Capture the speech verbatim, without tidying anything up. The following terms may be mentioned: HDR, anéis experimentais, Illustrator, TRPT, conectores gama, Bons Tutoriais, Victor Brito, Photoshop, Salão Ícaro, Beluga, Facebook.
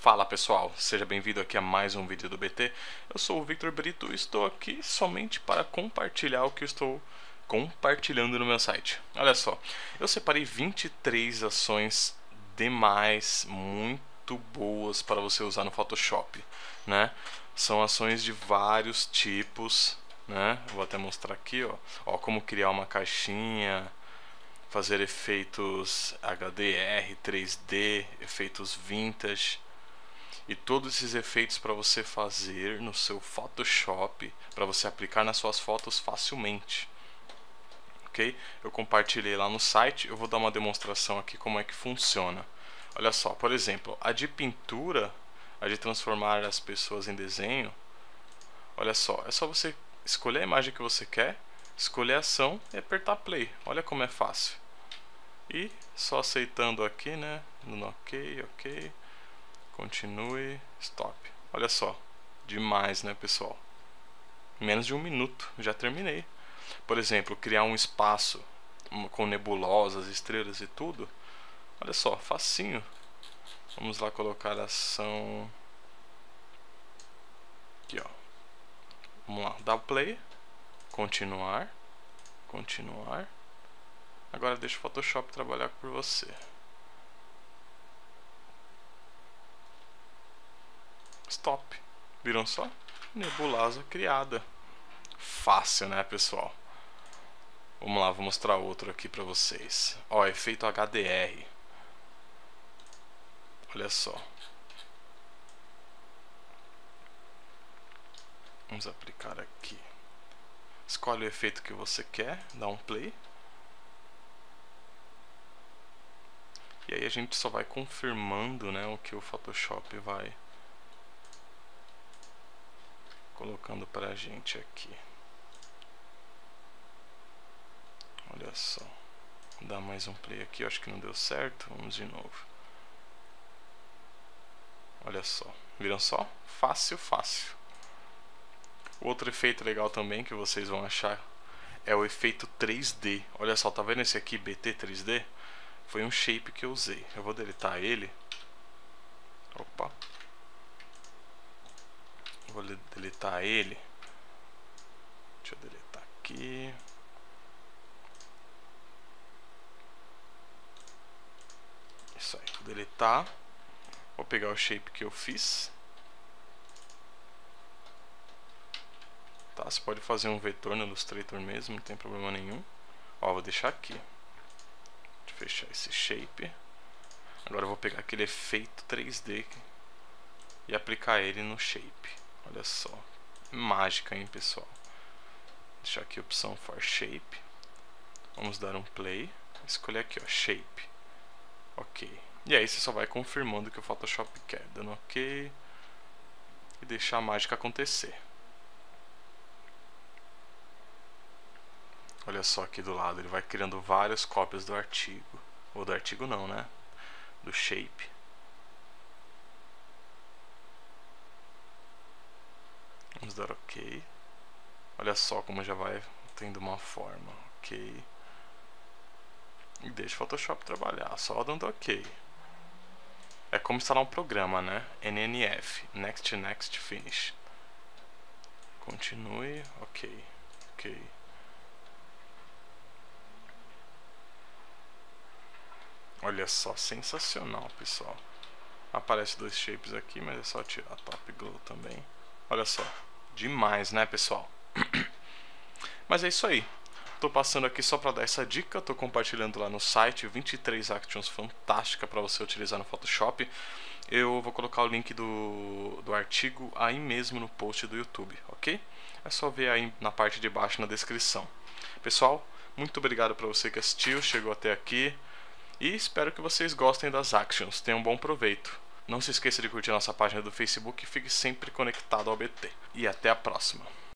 Fala pessoal, seja bem-vindo aqui a mais um vídeo do B T. Eu sou o Victor Brito e estou aqui somente para compartilhar o que eu estou compartilhando no meu site. Olha só, eu separei vinte e três ações demais, muito boas para você usar no Photoshop, né? São ações de vários tipos, né? Vou até mostrar aqui, ó, ó como criar uma caixinha, fazer efeitos H D R, três D, efeitos vintage. E todos esses efeitos para você fazer no seu Photoshop, para você aplicar nas suas fotos facilmente. Ok? Eu compartilhei lá no site, eu vou dar uma demonstração aqui como é que funciona. Olha só, por exemplo, a de pintura, a de transformar as pessoas em desenho. Olha só, é só você escolher a imagem que você quer, escolher a ação e apertar play. Olha como é fácil. E só aceitando aqui, né? No ok, ok. Continue, stop. Olha só, demais, né, pessoal? Menos de um minuto, já terminei. Por exemplo, criar um espaço com nebulosas, estrelas e tudo. Olha só, facinho. Vamos lá colocar a ação aqui, ó. Vamos lá, dá o play, continuar, continuar. Agora deixa o Photoshop trabalhar por você. Stop. Viram só? Nebulosa criada. Fácil, né, pessoal? Vamos lá, vou mostrar outro aqui pra vocês. Ó, efeito H D R. Olha só. Vamos aplicar aqui. Escolhe o efeito que você quer, dá um play. E aí a gente só vai confirmando, né, o que o Photoshop vai colocando pra gente aqui. Olha só. Vou dar mais um play aqui. Eu acho que não deu certo. Vamos de novo. Olha só. Viram só? Fácil, fácil. Outro efeito legal também que vocês vão achar é o efeito três D. Olha só, tá vendo esse aqui, B T três D? Foi um shape que eu usei. Eu vou deletar ele. Opa. Vou deletar ele. Deixa eu deletar aqui. Isso aí, vou deletar. Vou pegar o shape que eu fiz. Tá, você pode fazer um vetor no Illustrator mesmo, não tem problema nenhum. Ó, vou deixar aqui. Deixa eu fechar esse shape. Agora eu vou pegar aquele efeito três D e aplicar ele no shape. Olha só, mágica, hein, pessoal? Vou deixar aqui a opção For Shape. Vamos dar um play. Vou escolher aqui, ó, Shape. Ok. E aí você só vai confirmando o que o Photoshop quer, dando ok. E deixar a mágica acontecer. Olha só aqui do lado, ele vai criando várias cópias do artigo. Ou do artigo não, né? Do shape. Vamos dar ok. Olha só como já vai tendo uma forma. Ok. E deixa o Photoshop trabalhar, só dando ok. É como instalar um programa, né? N N F, Next, Next, Finish. Continue, ok, ok. Olha só, sensacional, pessoal. Aparece dois shapes aqui, mas é só tirar Top Glow também. Olha só, demais, né, pessoal? Mas é isso aí. Tô passando aqui só para dar essa dica, tô compartilhando lá no site vinte e três actions fantástica para você utilizar no Photoshop. Eu vou colocar o link do, do artigo aí mesmo no post do YouTube, ok? É só ver aí na parte de baixo na descrição. Pessoal, muito obrigado para você que assistiu, chegou até aqui. E espero que vocês gostem das actions, tenham um bom proveito. Não se esqueça de curtir nossa página do Facebook e fique sempre conectado ao B T. E até a próxima!